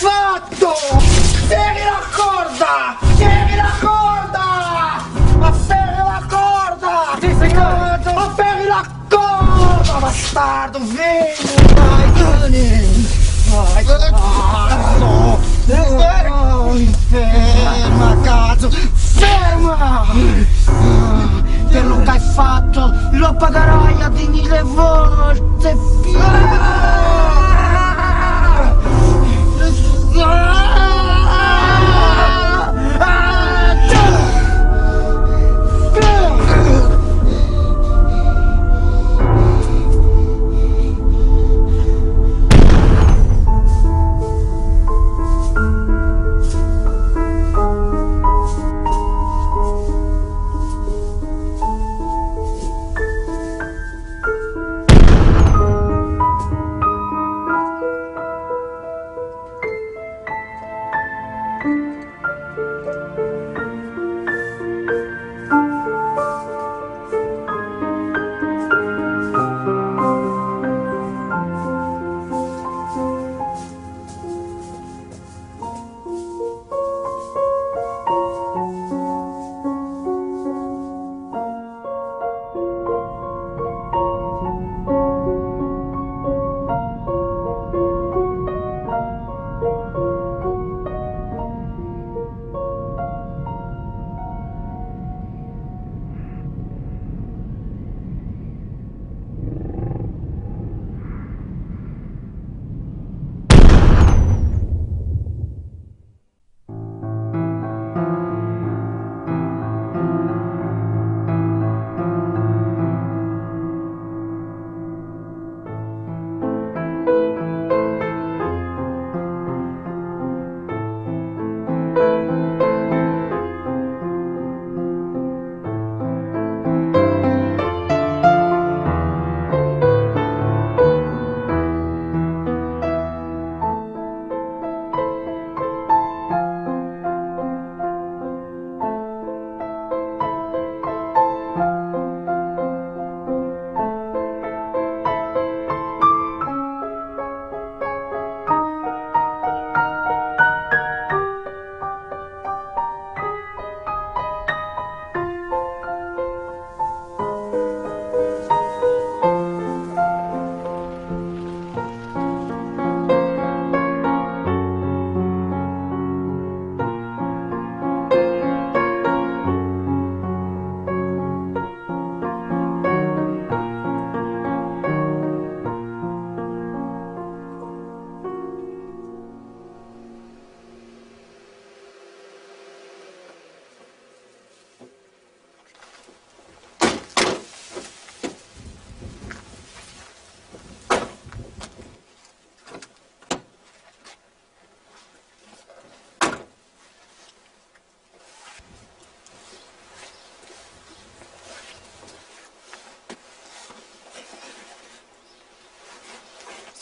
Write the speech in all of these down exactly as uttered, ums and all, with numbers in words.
fatto? Tieni la corda! Tieni la corda! Afferri la corda! Sì, signore! Afferri la corda, bastardo! Vieni, dai, vieni! Vai, cazzo! Ferma, cazzo! Ferma! Quello che hai fatto lo pagherai a dignità volte più!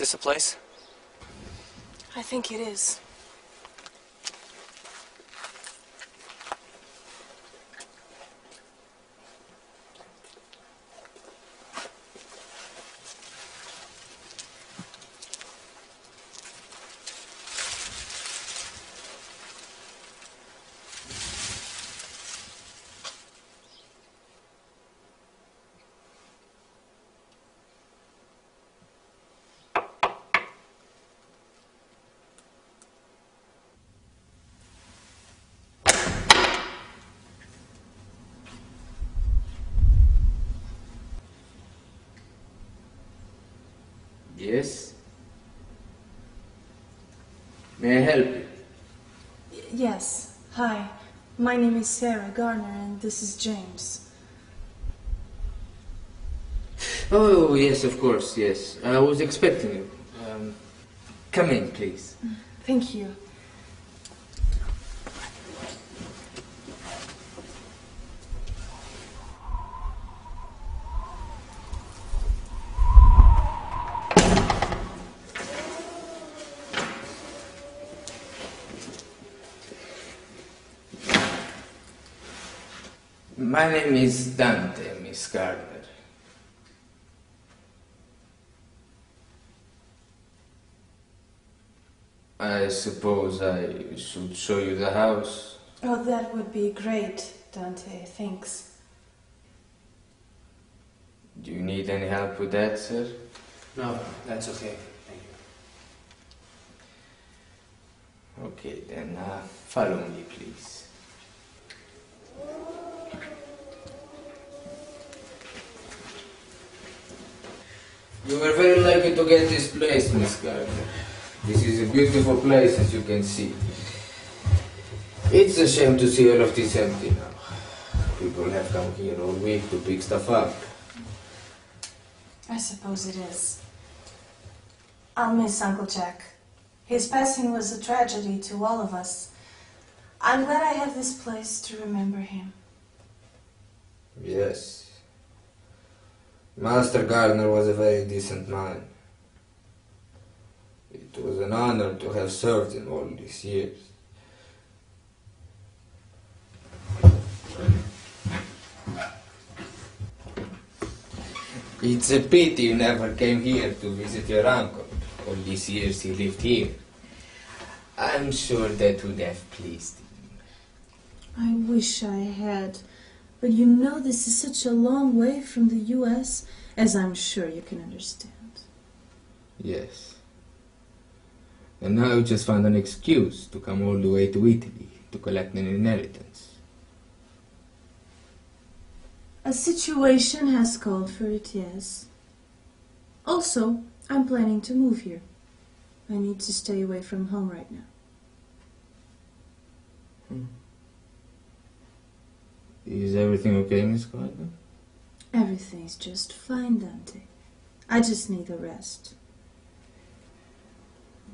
Is this a place? I think it is. Yes? May I help you? Y yes. Hi. My name is Sarah Garner and this is James. Oh, yes, of course, yes. I was expecting you. Um, come in, please. Thank you. My name is Dante, Miss Gardner. I suppose I should show you the house. Oh, that would be great, Dante. Thanks. Do you need any help with that, sir? No, that's okay. Thank you. Okay, then uh, follow me, please. You were very lucky to get this place, Miss Gardner. This is a beautiful place, as you can see. It's a shame to see all of this empty now. People have come here all week to pick stuff up. I suppose it is. I'll miss Uncle Jack. His passing was a tragedy to all of us. I'm glad I have this place to remember him. Yes. Master Gardner was a very decent man. It was an honor to have served him all these years. It's a pity you never came here to visit your uncle. All these years he lived here. I'm sure that would have pleased him. I wish I had. But you know this is such a long way from the U S, as I'm sure you can understand. Yes. And now you just found an excuse to come all the way to Italy to collect an inheritance. A situation has called for it, yes. Also, I'm planning to move here. I need to stay away from home right now. Hmm. Is everything okay, Miss Gardner? Everything's just fine, Dante. I just need a rest.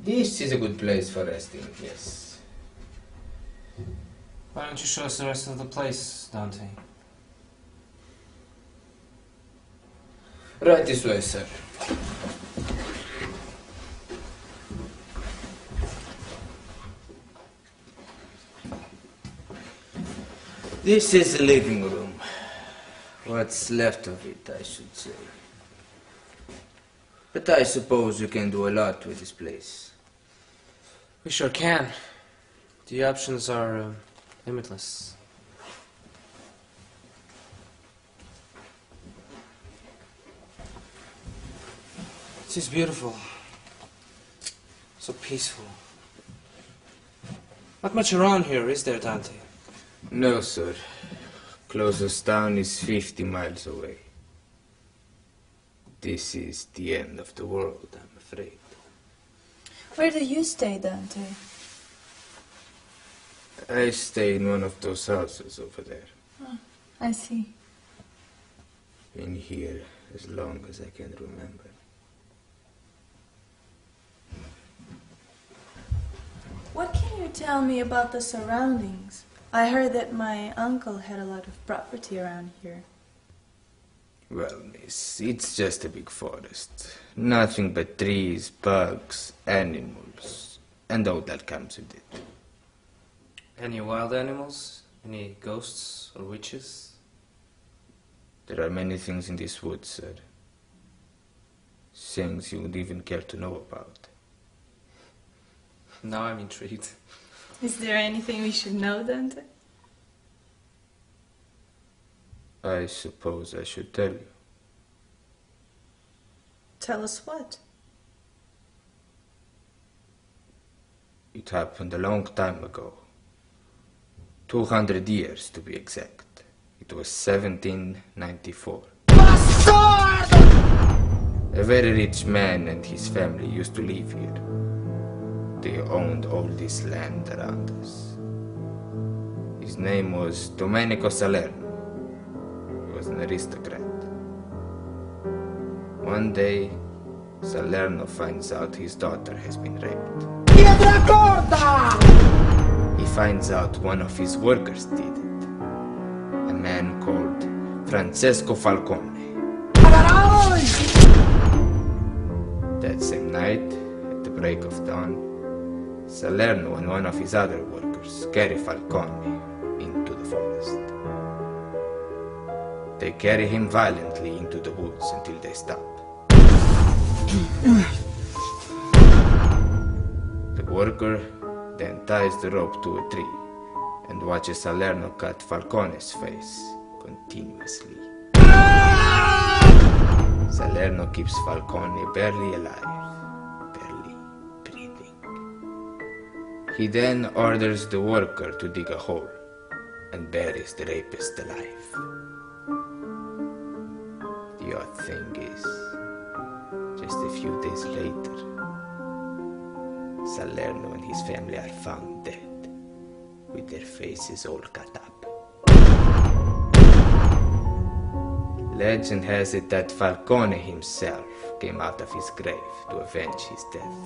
This is a good place for resting, yes. Why don't you show us the rest of the place, Dante? Right this way, sir. This is the living room. What's left of it, I should say. But I suppose you can do a lot with this place. We sure can. The options are uh, limitless. It's just beautiful. So peaceful. Not much around here, is there, Dante? No, sir. Closest town is fifty miles away. This is the end of the world, I'm afraid. Where do you stay, Dante? I stay in one of those houses over there. Oh, I see. Been here as long as I can remember. What can you tell me about the surroundings? I heard that my uncle had a lot of property around here. Well, miss, it's just a big forest. Nothing but trees, bugs, animals, and all that comes with it. Any wild animals? Any ghosts or witches? There are many things in this woods, sir. Things you would even care to know about. Now I'm intrigued. Is there anything we should know, Dante? I suppose I should tell you. Tell us what? It happened a long time ago. Two hundred years, to be exact. It was seventeen ninety-four. Bastard! A very rich man and his family used to live here. They owned all this land around us. His name was Domenico Salerno. He was an aristocrat. One day, Salerno finds out his daughter has been raped. He finds out one of his workers did it. A man called Francesco Falcone. That same night, at the break of dawn, Salerno and one of his other workers carry Falcone into the forest. They carry him violently into the woods until they stop. The worker then ties the rope to a tree and watches Salerno cut Falcone's face continuously. Salerno keeps Falcone barely alive, barely breathing. He then orders the worker to dig a hole and buries the rapist alive. The odd thing is, just a few days later, Salerno and his family are found dead, with their faces all cut up. Legend has it that Falcone himself came out of his grave to avenge his death.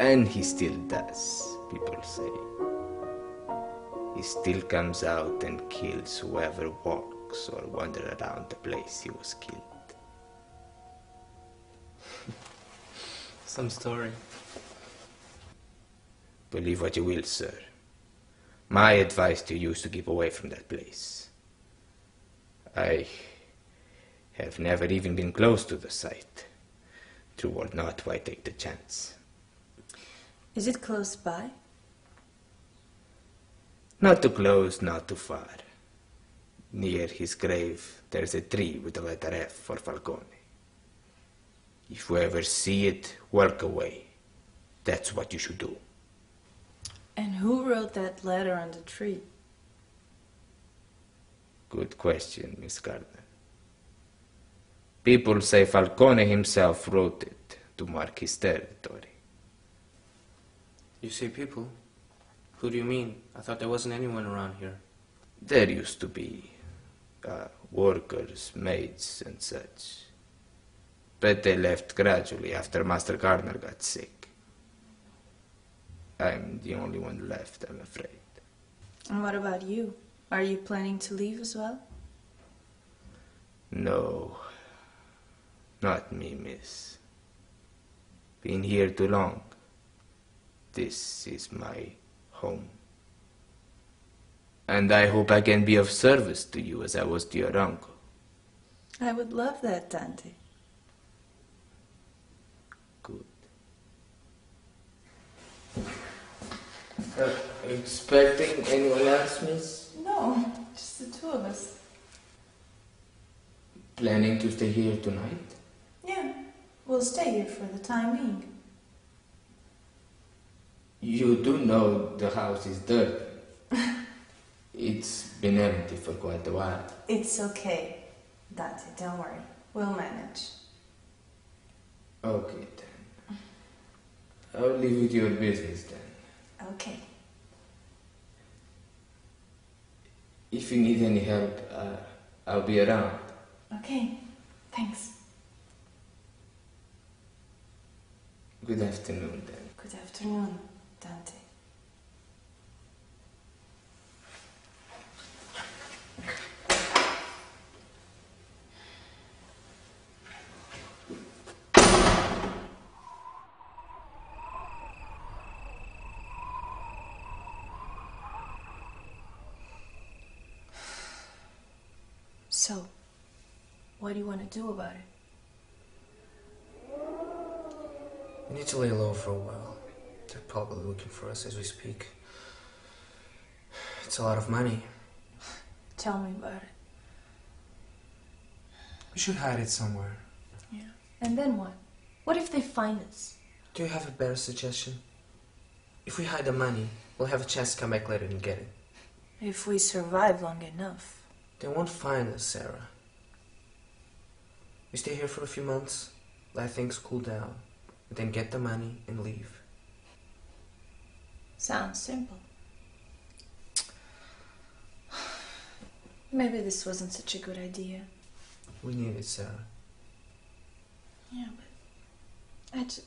And he still does, people say. He still comes out and kills whoever walks or wanders around the place he was killed. Some story. Believe what you will, sir. My advice to you is to keep away from that place. I have never even been close to the site. True or not, why take the chance? Is it close by? Not too close, not too far. Near his grave, there's a tree with the letter F for Falcone. If you ever see it, walk away. That's what you should do. And who wrote that letter on the tree? Good question, Miss Gardner. People say Falcone himself wrote it to mark his territory. You say people? Who do you mean? I thought there wasn't anyone around here. There used to be uh, workers, maids, and such. But they left gradually after Master Gardner got sick. I'm the only one left, I'm afraid. And what about you? Are you planning to leave as well? No. Not me, miss. Been here too long. This is my home. And I hope I can be of service to you as I was to your uncle. I would love that, Dante. Good. Uh, expecting anyone else, miss? No, just the two of us. Planning to stay here tonight? Yeah, we'll stay here for the time being. You do know the house is dirty. It's been empty for quite a while. It's okay, Dante, don't worry. We'll manage. Okay, then. I'll leave you to your business, then. Okay. If you need any help, uh, I'll be around. Okay, thanks. Good afternoon, then. Good afternoon, Dante. So, what do you want to do about it? We need to lay low for a while. They're probably looking for us as we speak. It's a lot of money. Tell me about it. We should hide it somewhere. Yeah. And then what? What if they find us? Do you have a better suggestion? If we hide the money, we'll have a chance to come back later and get it. If we survive long enough. They won't find us, Sarah. We stay here for a few months, let things cool down, and then get the money and leave. Sounds simple. Maybe this wasn't such a good idea. We need it, Sarah. Yeah, but I just...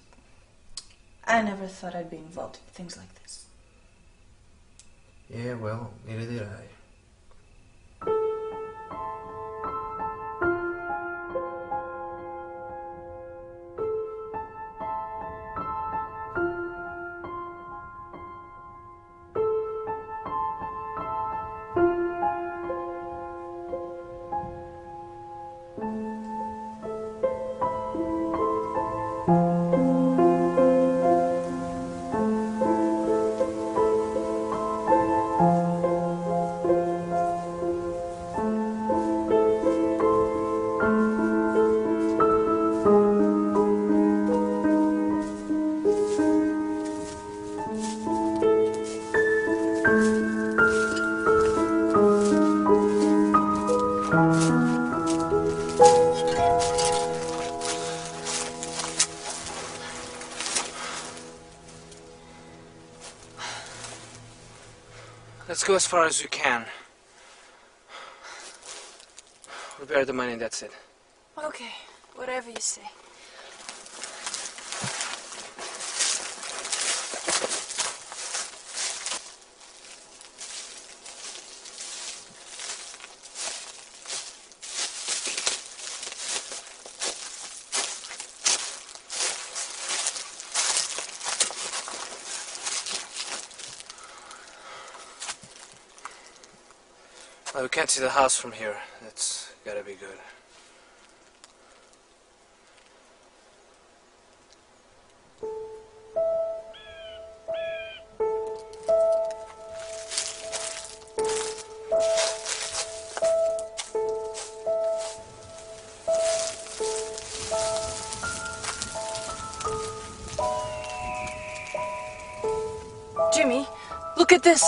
I never thought I'd be involved in things like this. Yeah, well, neither did I. Let's go as far as we can. We'll bear the money, that's it. Okay, whatever you say. Well, we can't see the house from here. That's gotta be good. Jimmy, look at this!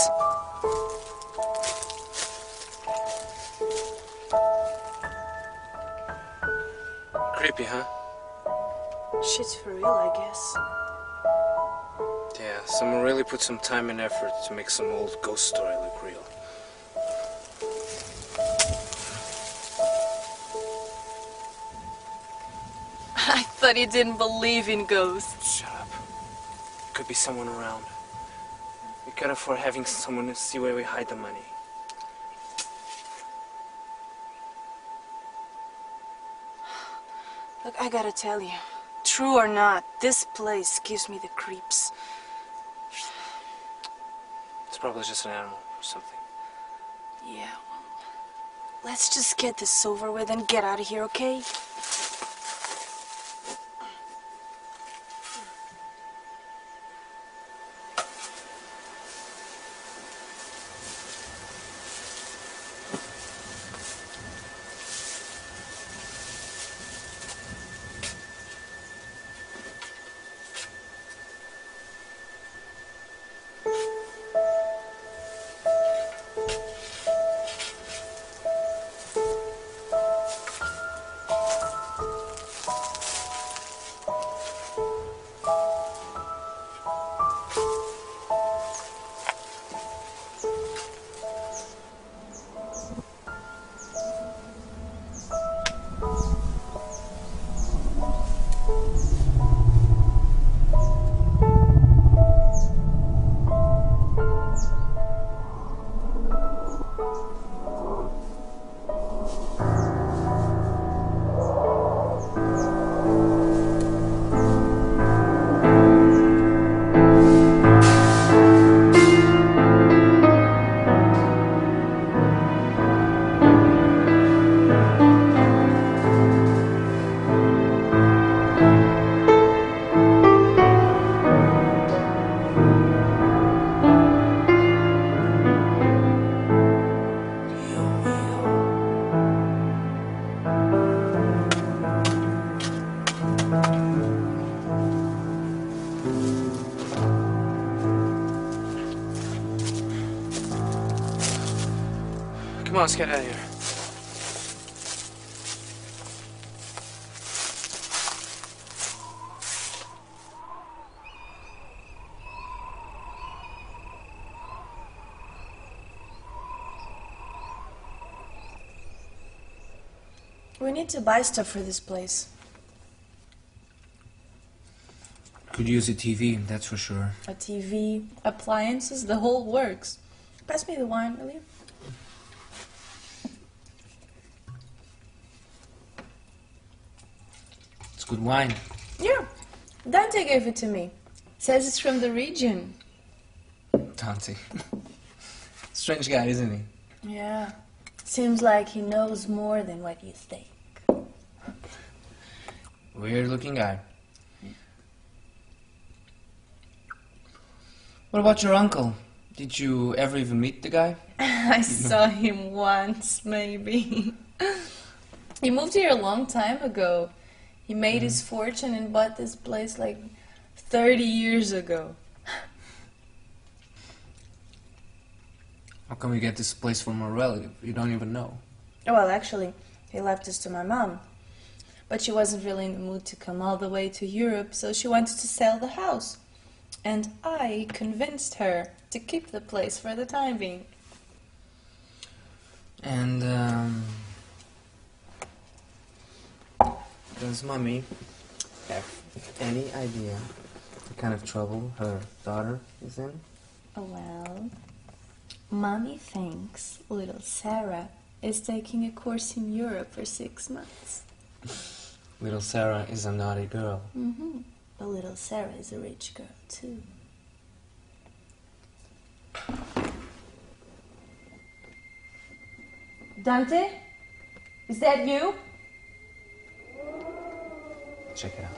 Creepy, huh? Shit's for real, I guess. Yeah, someone really put some time and effort to make some old ghost story look real. I thought you didn't believe in ghosts. Shut up. Could be someone around. We can't afford having someone see where we hide the money. Look, I gotta tell you, true or not, this place gives me the creeps. It's probably just an animal or something. Yeah, well, let's just get this over with and get out of here, okay? Come on, let's get out of here. We need to buy stuff for this place. Could use a T V, that's for sure. A T V, appliances, the whole works. Pass me the wine, will you? Good wine. Yeah. Dante gave it to me. Says it's from the region. Dante. Strange guy, isn't he? Yeah. Seems like he knows more than what you think. Weird looking guy. Yeah. What about your uncle? Did you ever even meet the guy? I saw him once, maybe. He moved here a long time ago. He made his fortune and bought this place like thirty years ago. How come you get this place from a relative? You don't even know. Well, actually, he left this to my mom. But she wasn't really in the mood to come all the way to Europe, so she wanted to sell the house. And I convinced her to keep the place for the time being. And um, does mommy have any idea the kind of trouble her daughter is in? Well, mommy thinks little Sarah is taking a course in Europe for six months. Little Sarah is a naughty girl. Mm-hmm. But little Sarah is a rich girl, too. Dante? Is that you? Check it out.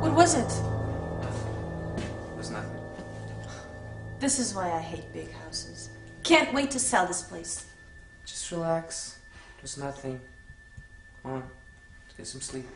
What was it? Nothing. It was nothing. This is why I hate big houses. Can't wait to sell this place. Just relax. It was nothing. Come on. Let's get some sleep.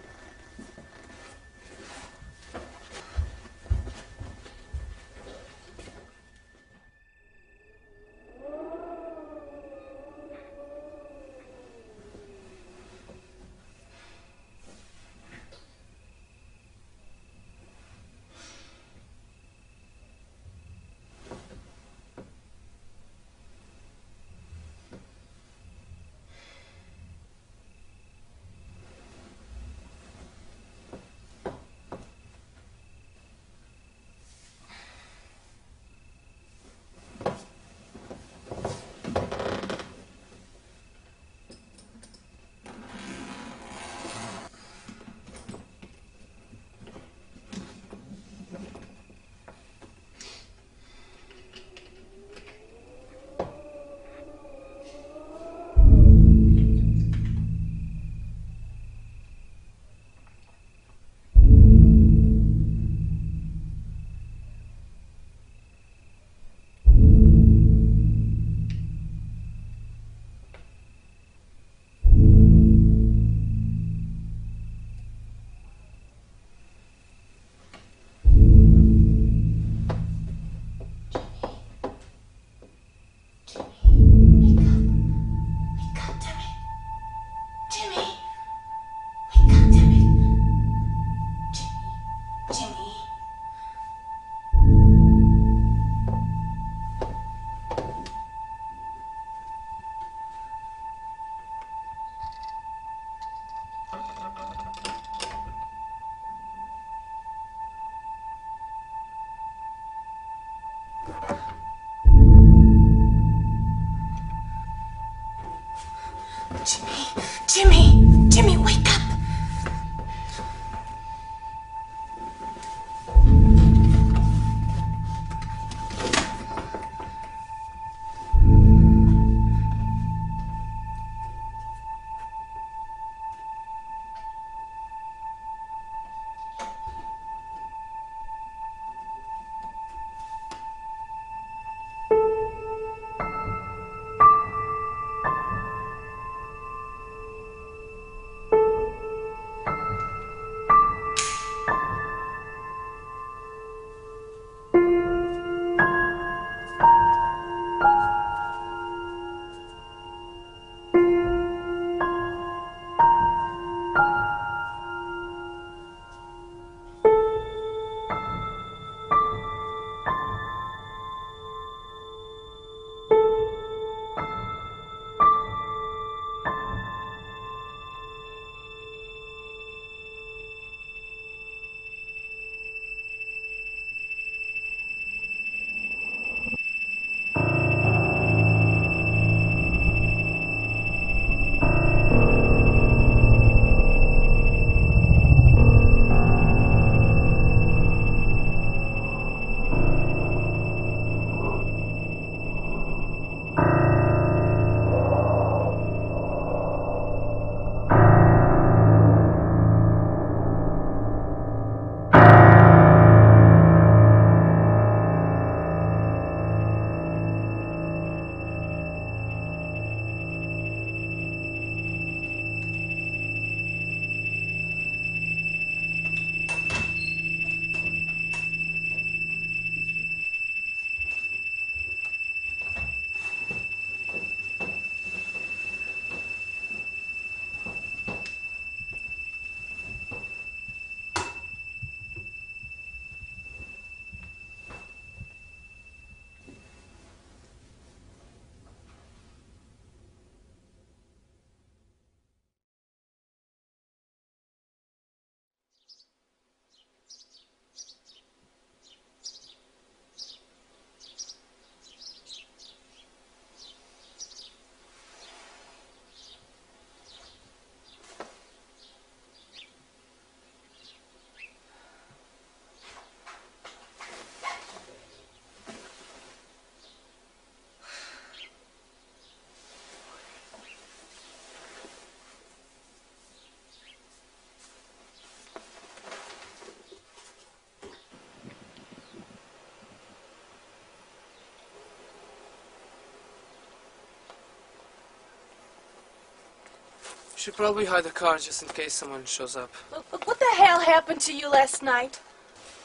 Should probably hide the car just in case someone shows up. Look, look, what the hell happened to you last night?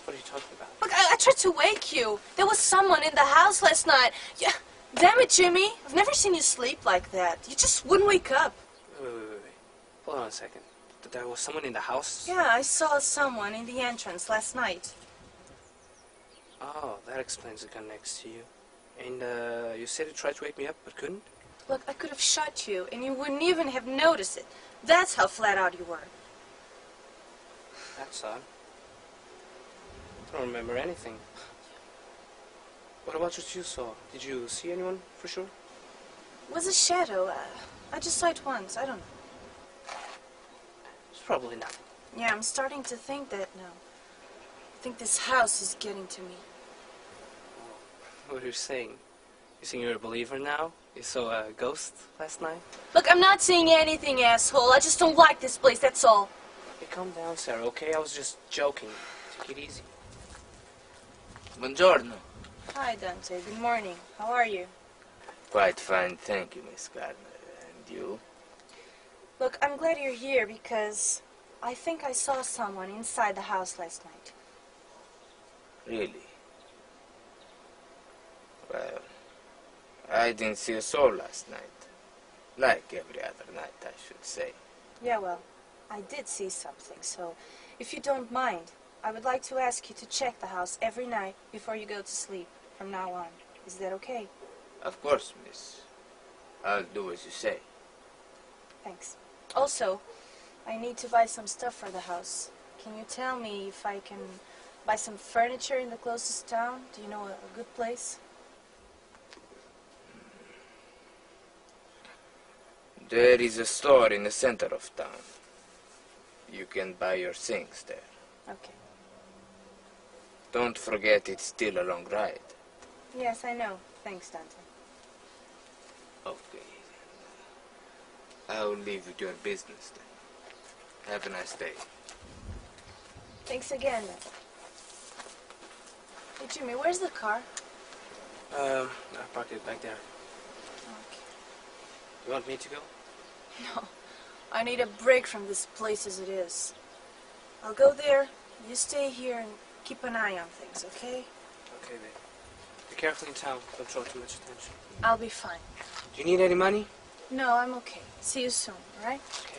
What are you talking about? Look, I, I tried to wake you. There was someone in the house last night. Yeah. Damn it, Jimmy. I've never seen you sleep like that. You just wouldn't wake up. Wait, wait, wait, wait. Hold on a second. There was someone in the house? Yeah, I saw someone in the entrance last night. Oh, that explains the gun next to you. And uh, you said you tried to wake me up, but couldn't? Look, I could have shot you, and you wouldn't even have noticed it. That's how flat out you were. That's odd. I don't remember anything. What about what you saw? Did you see anyone, for sure? It was a shadow. Uh, I just saw it once. I don't know. It's probably nothing. Yeah, I'm starting to think that now. I think this house is getting to me. What are you saying? You think you're a believer now? You saw a ghost last night? Look, I'm not seeing anything, asshole. I just don't like this place, that's all. Hey, calm down, Sarah, okay? I was just joking. Take it easy. Buongiorno. Hi, Dante. Good morning. How are you? Quite fine, thank you, Miss Gardner. And you? Look, I'm glad you're here because I think I saw someone inside the house last night. Really? Well, I didn't see a soul last night. Like every other night, I should say. Yeah, well, I did see something, so if you don't mind, I would like to ask you to check the house every night before you go to sleep from now on. Is that okay? Of course, miss. I'll do as you say. Thanks. Also, I need to buy some stuff for the house. Can you tell me if I can buy some furniture in the closest town? Do you know a, a good place? There is a store in the center of town. You can buy your things there. Okay. Don't forget it's still a long ride. Yes, I know. Thanks, Dante. Okay. I'll leave you to your business then. Have a nice day. Thanks again. Hey, Jimmy, where's the car? Um, I parked it back there. Okay. You want me to go? No. I need a break from this place as it is. I'll go there, you stay here and keep an eye on things, okay? Okay, babe. Be careful in town, don't draw too much attention. I'll be fine. Do you need any money? No, I'm okay. See you soon, all right? Okay.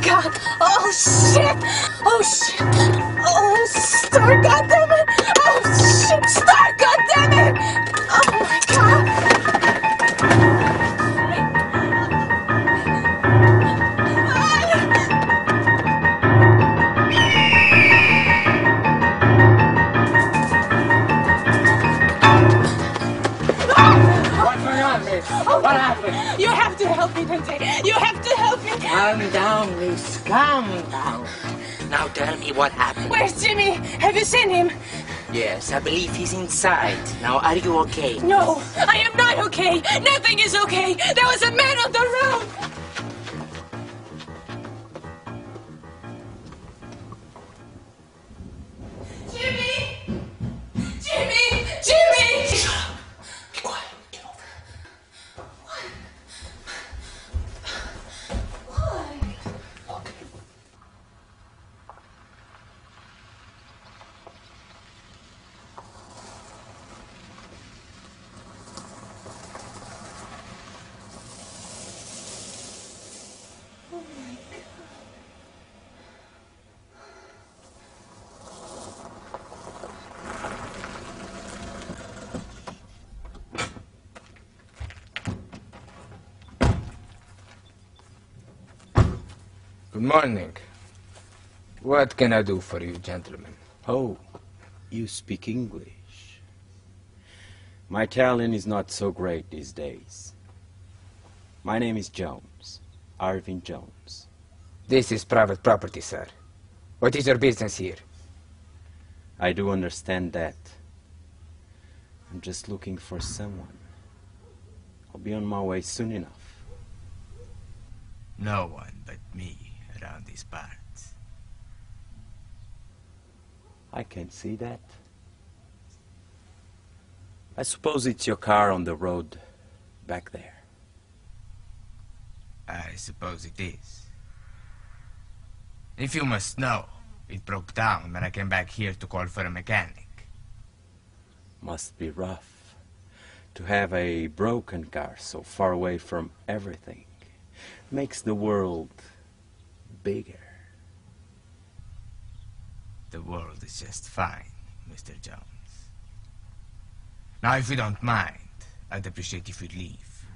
my God. Oh, shit. Oh, shit. Oh, Star, God damn it. Oh, shit. Star, God damn it. Oh, my God. Oh, what happened? You have to help me, Dante. You have to help me. Calm down, Luce. Calm down. Now tell me what happened. Where's Jimmy? Have you seen him? Yes, I believe he's inside. Now, are you okay? No, I am not okay. Nothing is okay. There was a man on the road. Jimmy! Jimmy! Jimmy! Good morning. What can I do for you, gentlemen? Oh, you speak English. My Italian is not so great these days. My name is Jones, Arvin Jones. This is private property, sir. What is your business here? I do understand that. I'm just looking for someone. I'll be on my way soon enough. No one but me. Around these parts. I can see that. I suppose it's your car on the road back there. I suppose it is. If you must know, it broke down when I came back here to call for a mechanic. Must be rough to have a broken car so far away from everything. Makes the world bigger. The world is just fine, Mister Jones. Now, if you don't mind, I'd appreciate if you'd leave.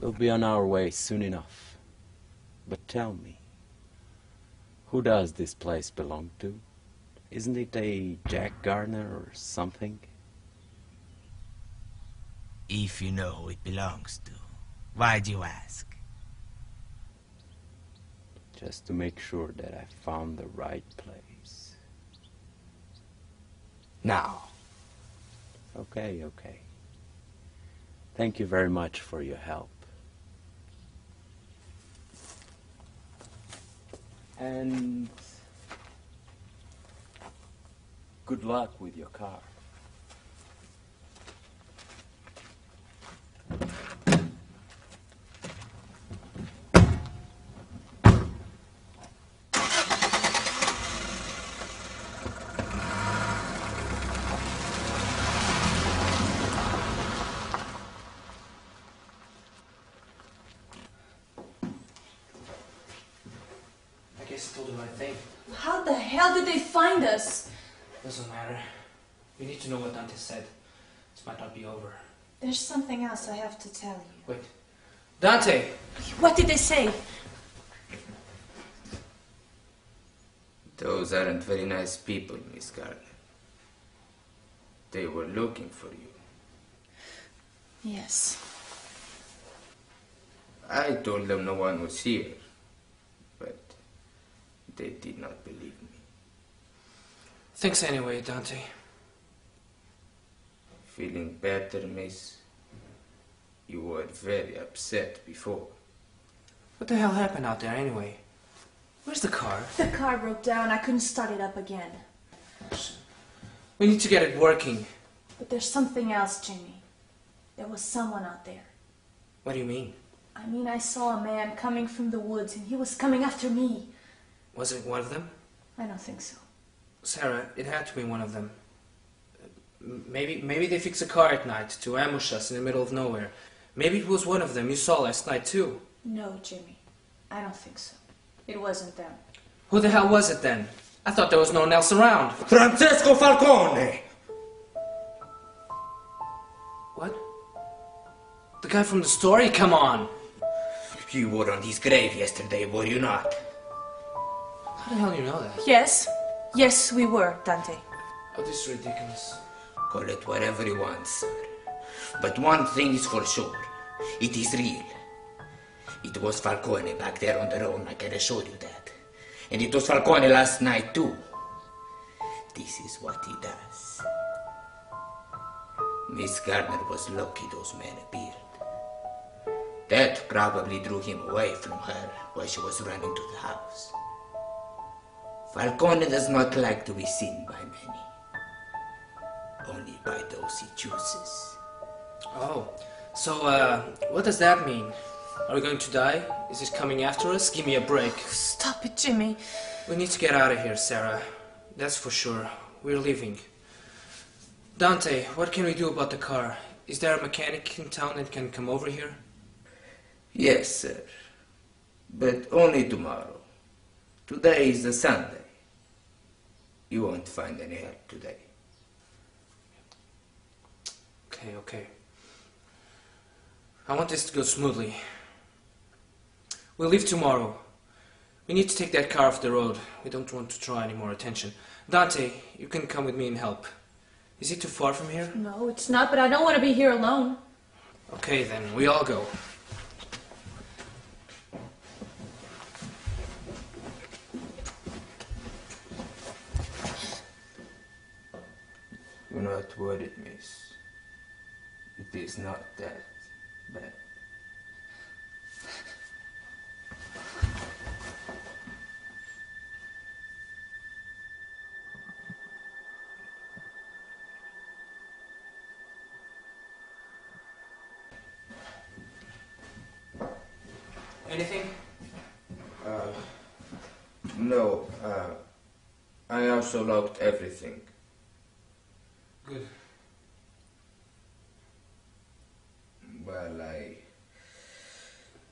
We'll be on our way soon enough. But tell me, who does this place belong to? Isn't it a Jack Gardner or something? If you know who it belongs to, why do you ask? Just to make sure that I found the right place. Now. Okay, okay. Thank you very much for your help. And good luck with your car. Us. Doesn't matter. You need to know what Dante said. This might not be over. There's something else I have to tell you. Wait. Dante! What did they say? Those aren't very nice people, Miss Gardner. They were looking for you. Yes. I told them no one was here, but they did not believe me. Thanks anyway, Dante. Feeling better, miss? You were very upset before. What the hell happened out there anyway? Where's the car? The car broke down. I couldn't start it up again. We need to get it working. But there's something else, Jimmy. There was someone out there. What do you mean? I mean, I saw a man coming from the woods and he was coming after me. Was it one of them? I don't think so. Sarah, it had to be one of them. Maybe maybe they fix a car at night to ambush us in the middle of nowhere. Maybe it was one of them you saw last night, too. No, Jimmy. I don't think so. It wasn't them. Who the hell was it then? I thought there was no one else around. Francesco Falcone! What? The guy from the story? Come on! You were on his grave yesterday, were you not? How the hell do you know that? Yes. Yes, we were, Dante. Oh, this is ridiculous. Call it whatever you want, sir. But one thing is for sure. It is real. It was Falcone back there on their own, I can assure you that. And it was Falcone last night, too. This is what he does. Miss Gardner was lucky those men appeared. That probably drew him away from her while she was running to the house. Falcone does not like to be seen by many. Only by those he chooses. Oh, so uh, what does that mean? Are we going to die? Is this coming after us? Give me a break. Oh, stop it, Jimmy. We need to get out of here, Sarah. That's for sure. We're leaving. Dante, what can we do about the car? Is there a mechanic in town that can come over here? Yes, sir. But only tomorrow. Today is a Sunday. You won't find any help today. Okay, okay. I want this to go smoothly. We'll leave tomorrow. We need to take that car off the road. We don't want to draw any more attention. Dante, you can come with me and help. Is it too far from here? No, it's not, but I don't want to be here alone. Okay, then. We all go. Do not worry, miss. It is not that. But anything? Uh, no. Uh, I also locked everything. Good. Well, I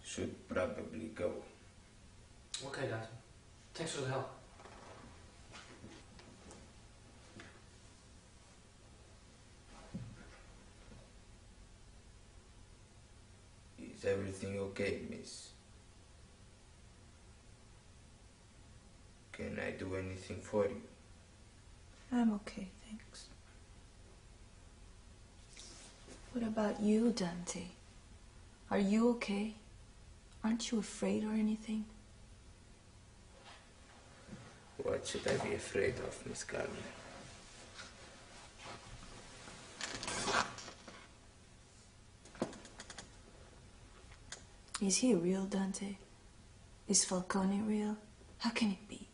should probably go. Okay, Dad. Thanks for the help. Is everything okay, miss? Can I do anything for you? I'm okay, thanks. What about you, Dante? Are you okay? Aren't you afraid or anything? What should I be afraid of, Miss Gardner? Is he real, Dante? Is Falcone real? How can it be?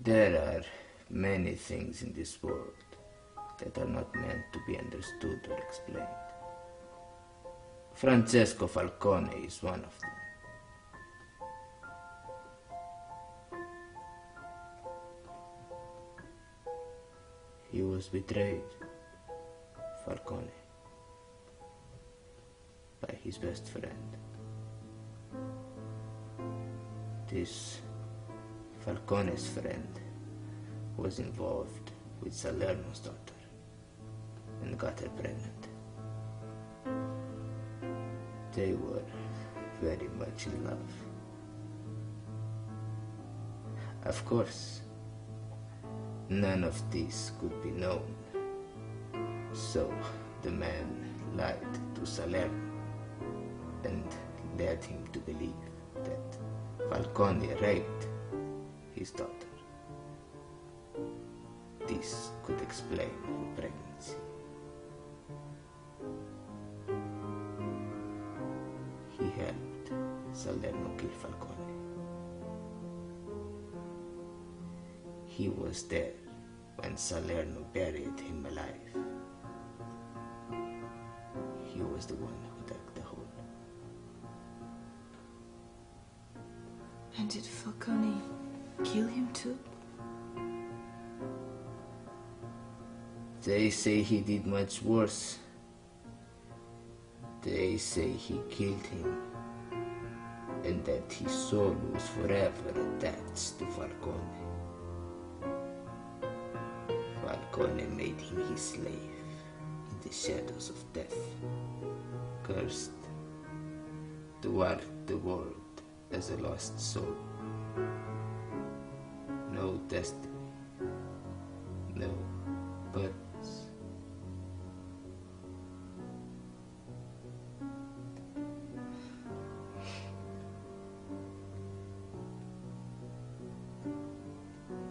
There are many things in this world that are not meant to be understood or explained. Francesco Falcone is one of them. He was betrayed, Falcone, by his best friend. This Falcone's friend was involved with Salerno's daughter and got her pregnant. They were very much in love. Of course, none of this could be known, so the man lied to Salerno and led him to believe that Falcone raped his daughter. This could explain her pregnancy. He helped Salerno kill Falcone. He was there when Salerno buried him alive. He was the one who dug the hole. And did Falcone kill him too? They say he did much worse. They say he killed him and that his soul was forever attached to Falcone. Falcone made him his slave in the shadows of death, cursed to walk the world as a lost soul. No destiny, no purpose.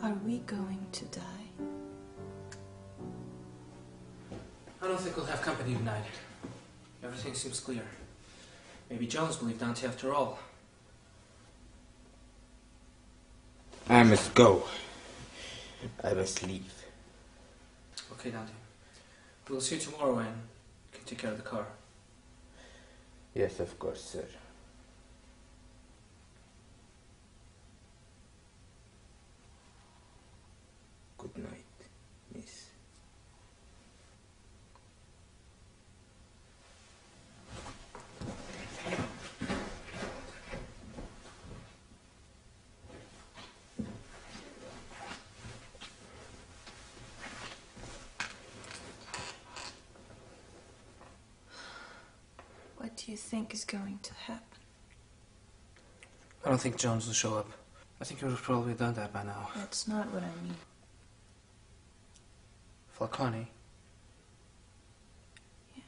Are we going to die? I don't think we'll have company tonight. Everything seems clear. Maybe Jones will leave Dante after all. I must go. I must leave. Okay, Dante. We'll see you tomorrow and you can take care of the car. Yes, of course, sir. Good night, miss. What do you think is going to happen? I don't think Jones will show up. I think he would have probably done that by now. That's not what I mean. Falcone? Yeah.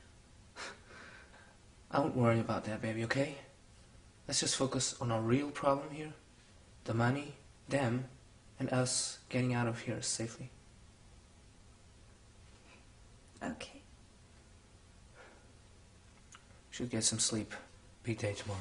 I won't worry about that, baby, okay? Let's just focus on our real problem here. The money, them, and us getting out of here safely. Okay. Should get some sleep. Big day tomorrow.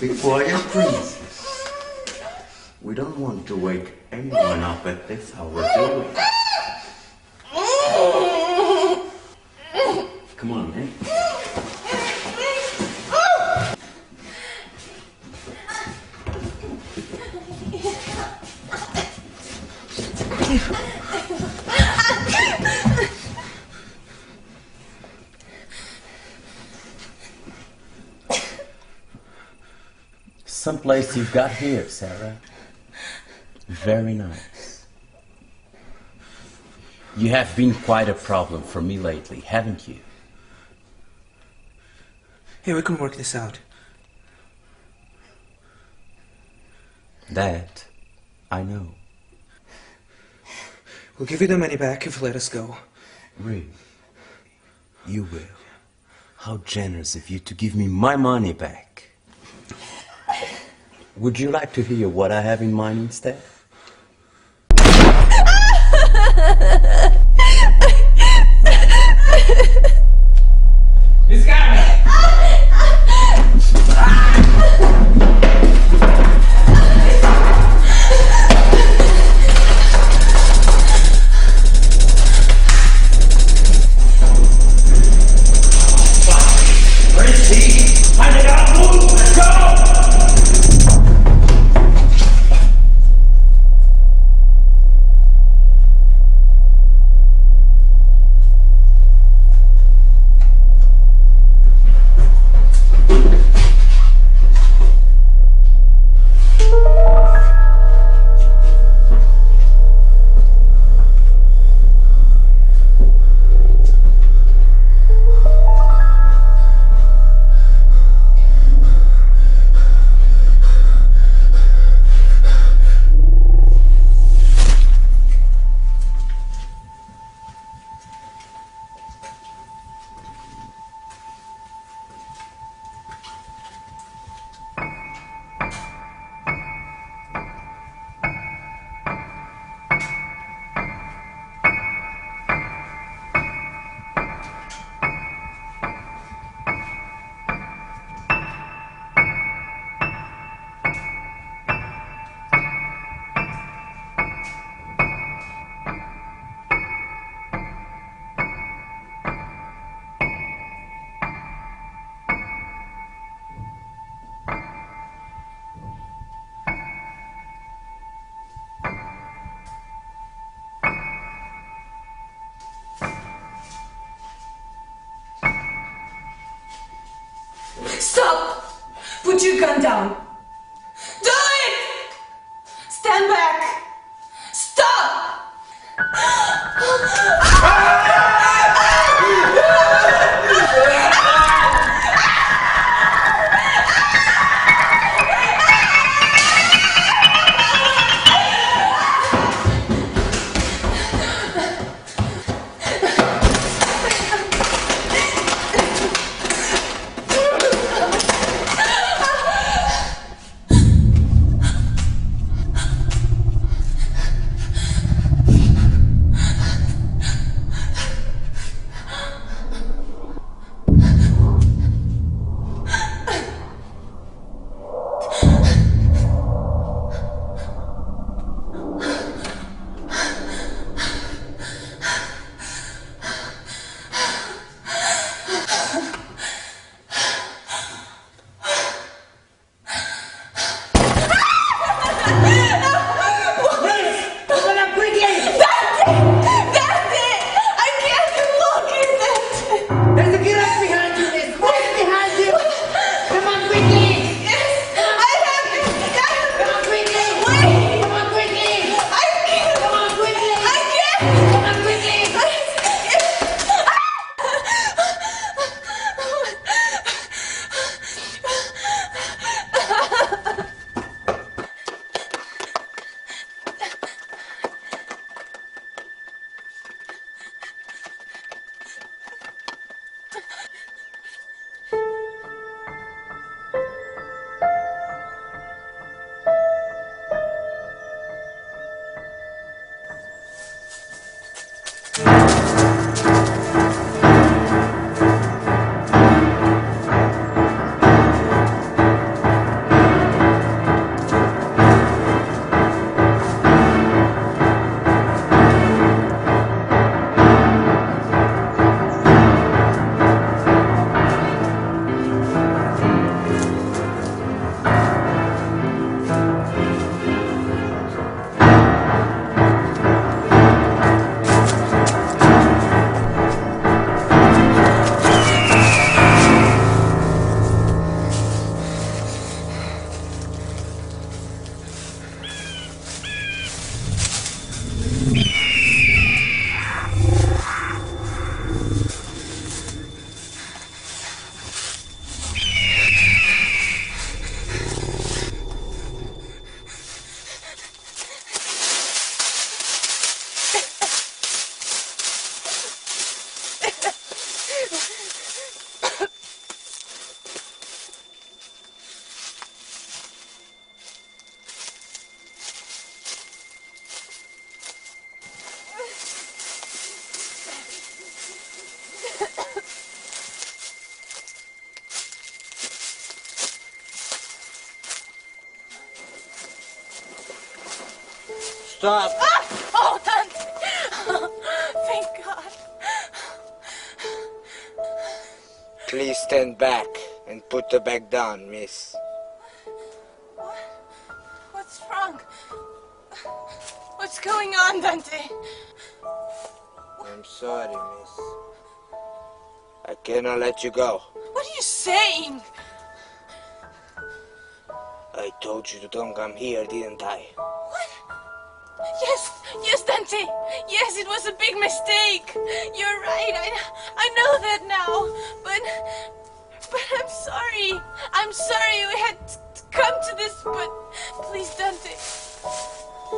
Before your princess, we don't want to wake anyone up at this hour, do we? Come on, man. Someplace you've got here, Sarah. Very nice. You have been quite a problem for me lately, haven't you? Hey, we can work this out. That, I know. We'll give you the money back if you let us go. Really? You will? How generous of you to give me my money back. Would you like to hear what I have in mind instead? This guy! Stop! Put your gun down! Do it! Stand back! Stop! Stop. Ah! Oh, Dante. Oh, thank God. Please stand back and put the bag down, miss. What? What's wrong? What's going on, Dante? I'm sorry, miss. I cannot let you go. What are you saying? I told you don't come here, didn't I? What? Yes, yes, Dante. Yes, it was a big mistake. You're right. I, I know that now. But, but I'm sorry. I'm sorry we had to come to this, but please, Dante,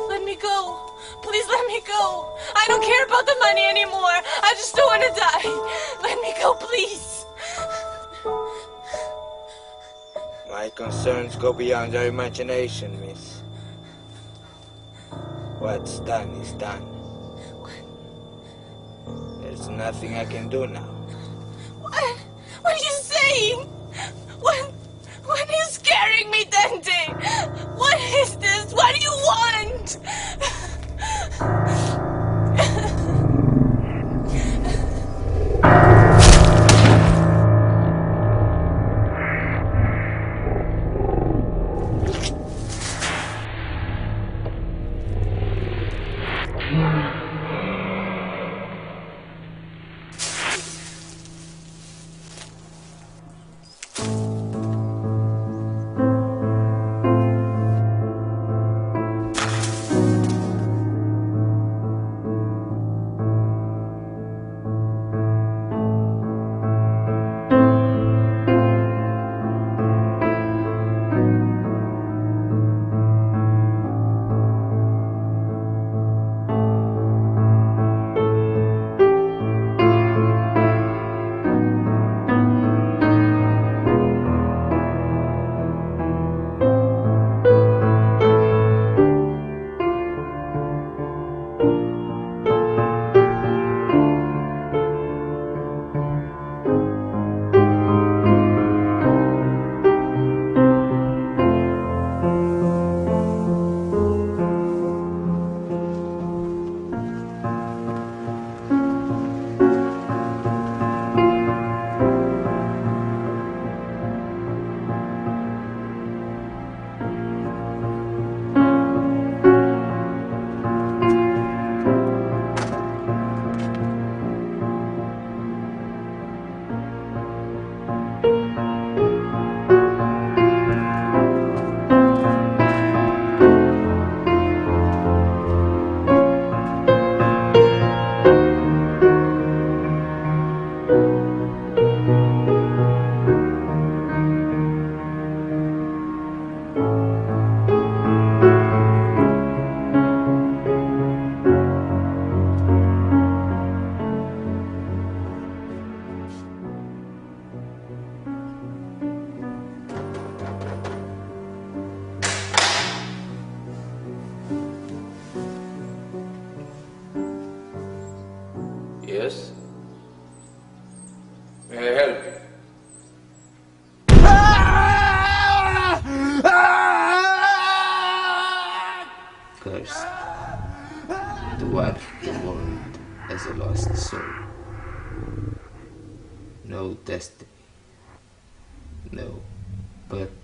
let me go. Please let me go. I don't care about the money anymore. I just don't want to die. Let me go, please. My concerns go beyond your imagination, miss. What's done is done. What? There's nothing I can do now. What? What are you saying? What? What are you scaring me, Dante? What is this? What do you want? No destiny, no, but